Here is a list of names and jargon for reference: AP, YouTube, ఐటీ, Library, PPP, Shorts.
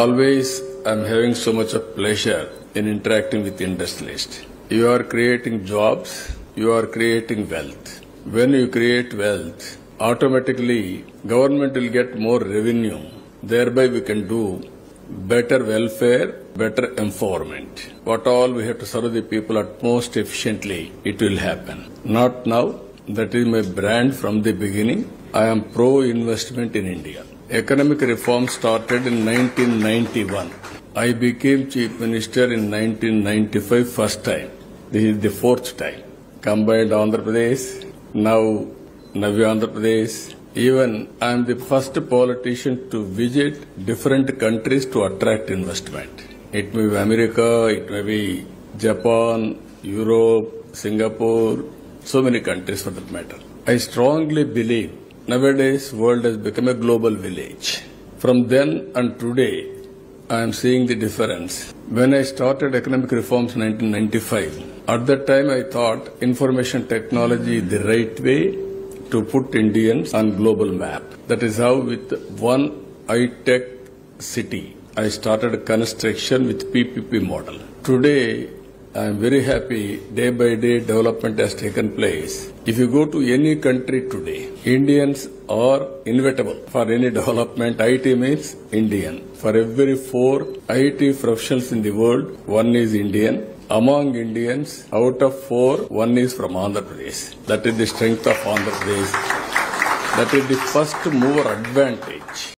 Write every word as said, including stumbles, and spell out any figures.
Always I'm having so much of pleasure in interacting with industrialists. You are creating jobs, you are creating wealth. When you create wealth, automatically government will get more revenue. Thereby we can do better welfare, better empowerment. What all we have to serve the people at most efficiently, it will happen. Not now. That is my brand from the beginning. I am pro-investment in India. Economic reform started in nineteen ninety-one. I became Chief Minister in nineteen ninety-five first time. This is the fourth time. Combined Andhra Pradesh, now Navya Andhra Pradesh. Even I am the first politician to visit different countries to attract investment. It may be America, it may be Japan, Europe, Singapore, so many countries for that matter. I strongly believe nowadays world has become a global village. From then and today, I am seeing the difference. When I started economic reforms in nineteen ninety-five, at that time I thought information technology is the right way to put Indians on global map. That is how with one high-tech city, I started construction with P P P model. Today, I am very happy day by day development has taken place. If you go to any country today, Indians are inevitable for any development. I T means Indian. For every four I T professionals in the world, one is Indian. Among Indians, out of four, one is from Andhra Pradesh. That is the strength of Andhra Pradesh. That is the first mover advantage.